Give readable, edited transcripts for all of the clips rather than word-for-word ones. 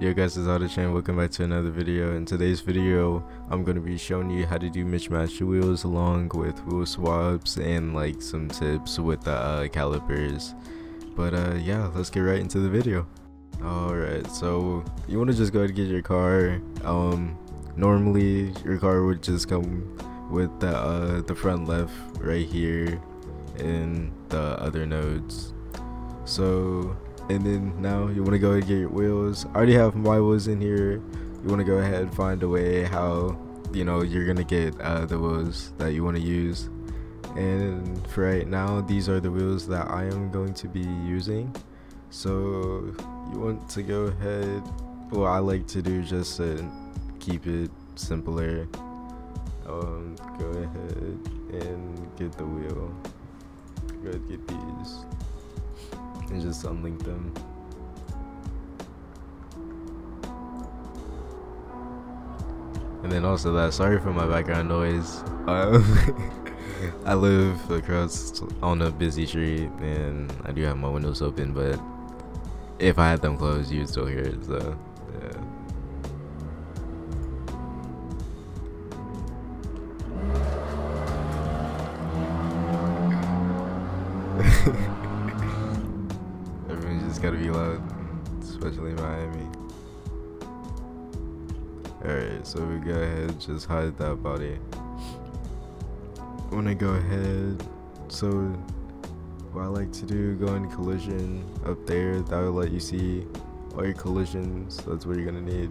Yo guys, it's AutoChan. Welcome back to another video. In today's video, I'm going to be showing you how to do mismatched wheels along with wheel swaps and like some tips with the calipers. But yeah, let's get right into the video. Alright, so you want to just go ahead and get your car. Normally, your car would just come with the front left right here and the other nodes. So... and then now you want to go ahead and get your wheels. I already have my wheels in here. You want to go ahead and find a way how you know you're gonna get the wheels that you want to use. And for right now, these are the wheels that I am going to be using. So you want to go ahead. Well, I like to do just to keep it simpler. Go ahead and get the wheel. Go ahead and get these. And just unlink them. And then also that, sorry for my background noise. I live across on a busy street and I do have my windows open, but if I had them closed, you'd still hear it, so yeah. Gotta be loud, especially in Miami. Alright, so we go ahead, just hide that body. I wanna go ahead, so what I like to do, go in collision up there. That will let you see all your collisions. That's what you're gonna need.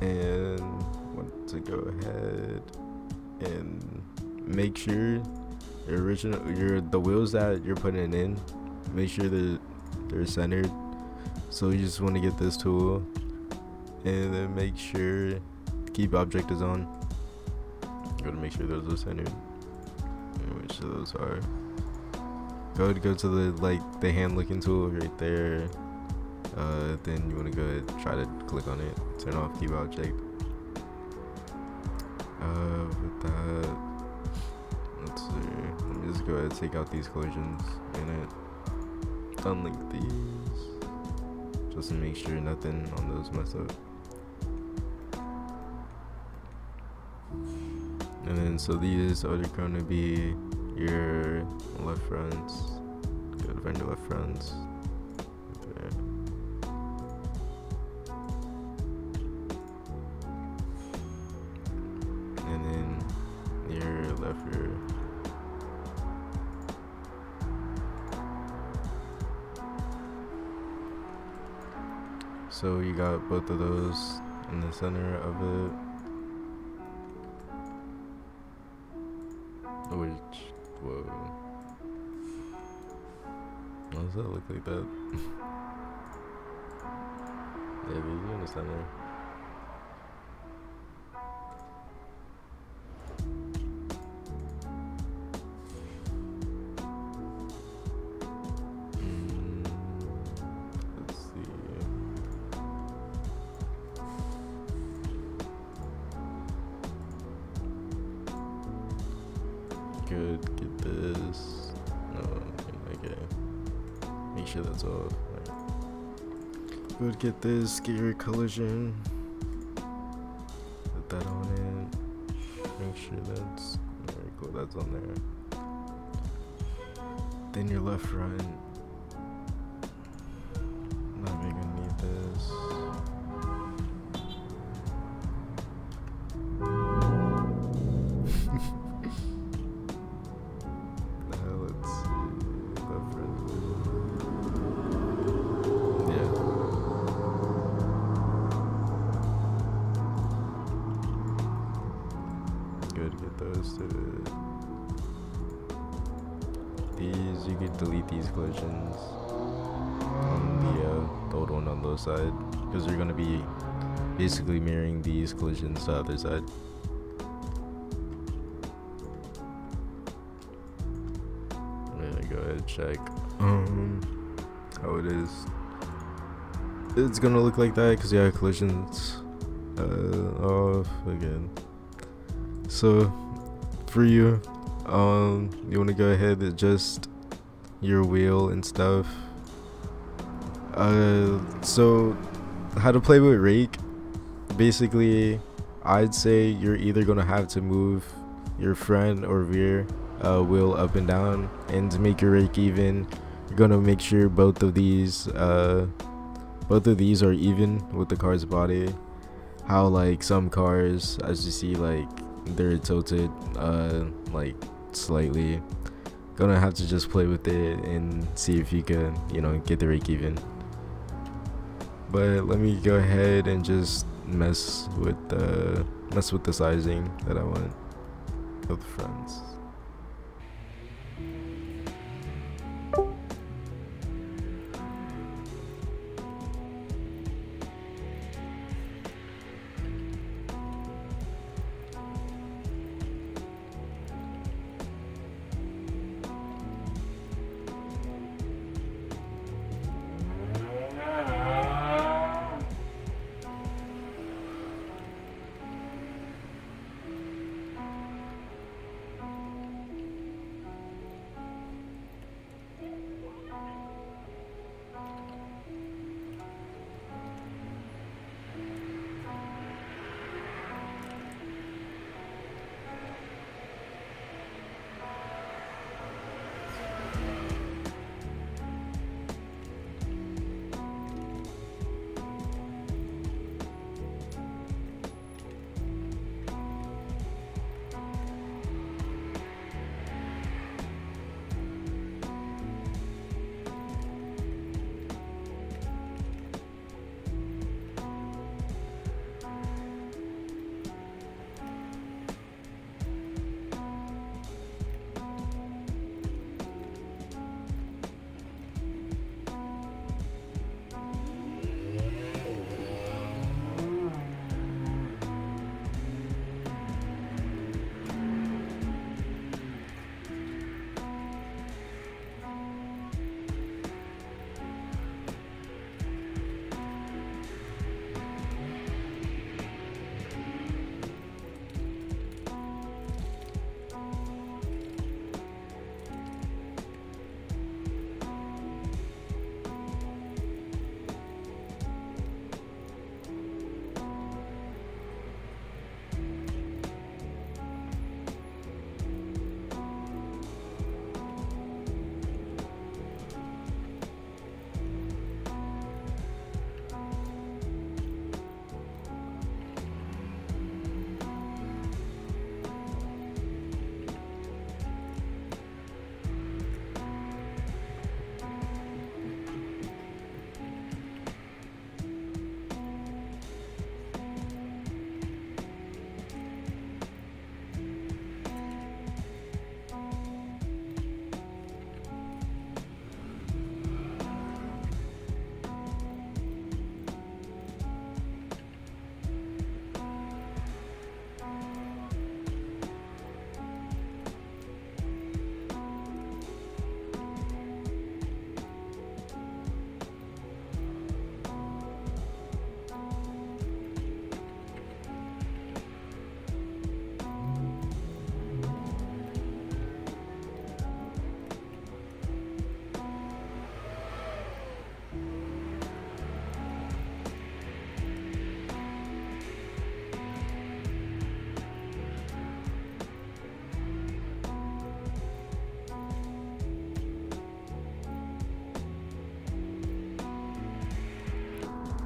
And want to go ahead and make sure your original, the wheels that you're putting in, make sure that they're centered. So you just want to get this tool and then make sure keep objectives on. You gotta make sure those are centered and make sure those are. Go ahead, go to the the hand looking tool right there. Then you want to go ahead and try to click on it, turn off keep object. With that, let's see, let me just go ahead and take out these collisions in it. Unlink these just to make sure nothing on those mess up, and then so these are going to be your left fronts. Go to find your left fronts there. And then your left rear. So you got both of those in the center of it, which, whoa, why does that look like that? Yeah, but you're in the center. Good, get this. No, okay. Make sure that's all. Right. Good, get this. Get your collision. Put that on it. Make sure that's very cool. That's on there. Then your left front. Not really gonna need this. These, you could delete these collisions on the old one on the side, because you're going to be basically mirroring these collisions to the other side. I'm going to go ahead and check how it is. It's going to look like that because you have collisions off again. So for you, you want to go ahead and adjust your wheel and stuff. So How to play with rake? Basically, I'd say you're either gonna have to move your front or rear wheel up and down, and to make your rake even, you're gonna make sure both of these are even with the car's body. How like some cars, as you see, like they're tilted like slightly. Gonna have to just play with it and see if you can, you know, get the rake even. But let me go ahead and just mess with the sizing that I want of the fronts.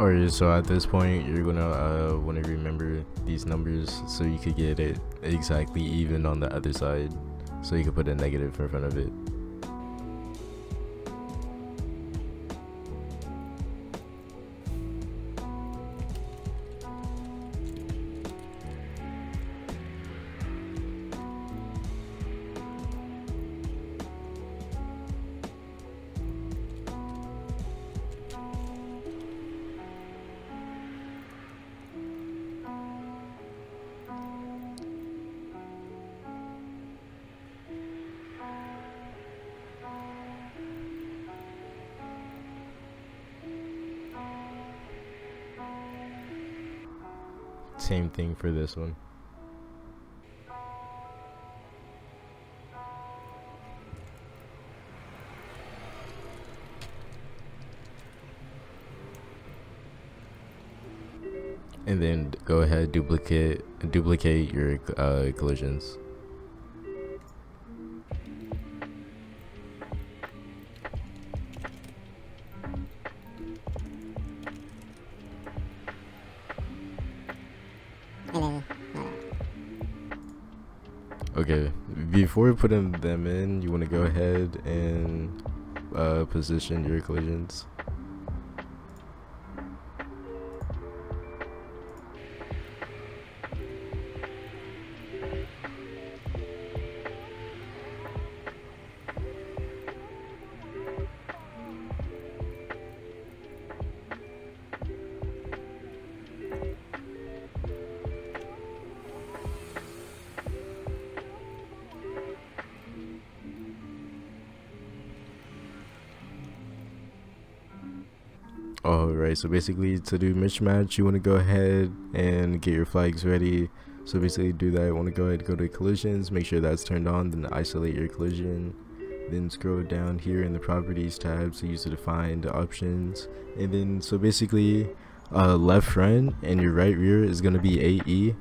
Alright, so at this point you're gonna want to remember these numbers so you could get it exactly even on the other side, so you could put a negative in front of it. Same thing for this one. and then go ahead duplicate your collisions. Okay, before we put them in, you want to go ahead and position your collisions. Alright, so basically to do mismatch, you want to go ahead and get your flags ready. So basically do that. You want to go ahead and go to collisions, make sure that's turned on, then isolate your collision. Then scroll down here in the properties tab so you use to define the options. And then so basically left front and your right rear is going to be AE,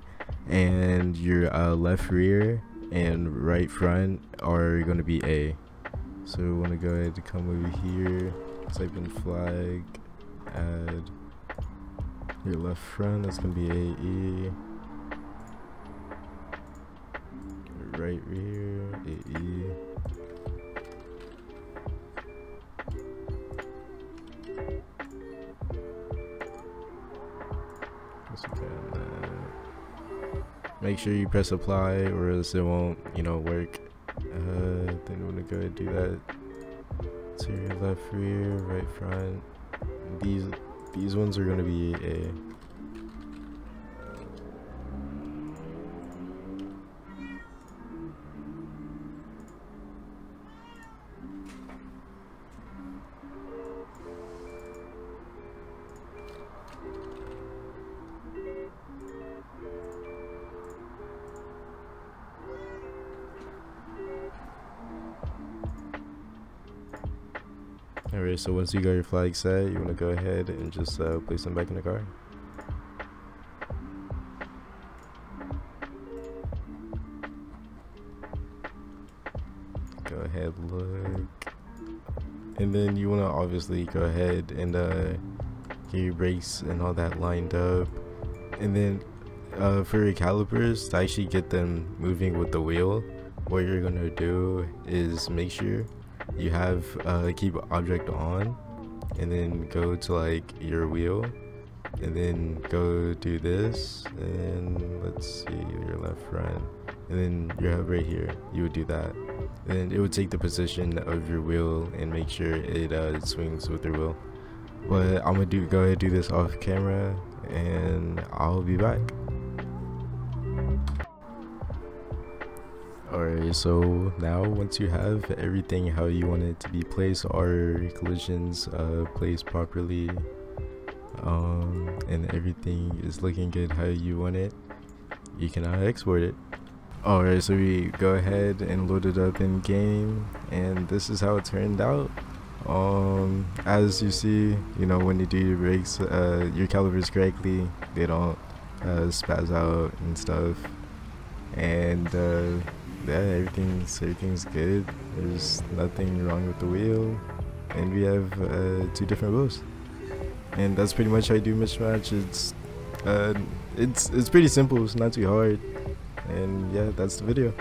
and your left rear and right front are going to be A. So we want to go ahead to come over here, type in flag, add your left front, that's gonna be AE, right rear AE, make sure you press apply or else it won't, you know, work. Then you want to go ahead and do that to your left rear, right front. These ones are going to be A. Alright, so once you got your flag set, you want to go ahead and just place them back in the car. Go ahead, look. And then you want to obviously go ahead and get your brakes and all that lined up. And then for your calipers, to actually get them moving with the wheel, what you're going to do is make sure you have keep object on, and then go to like your wheel, and then go do this, and let's see your left front, and then your hub right here, you would do that, and it would take the position of your wheel and make sure it swings with your wheel. But I'm gonna go ahead and do this off camera, and I'll be back. Alright, so now once you have everything how you want it to be placed, our collisions placed properly, and everything is looking good how you want it, you can export it. Alright, so we go ahead and load it up in game, and this is how it turned out. As you see, you know, when you do your brakes, your calipers correctly, they don't spaz out and stuff, and yeah, everything's good. There's nothing wrong with the wheel, and we have 2 different wheels, and that's pretty much how you do mismatch. It's pretty simple. It's not too hard, and yeah, that's the video.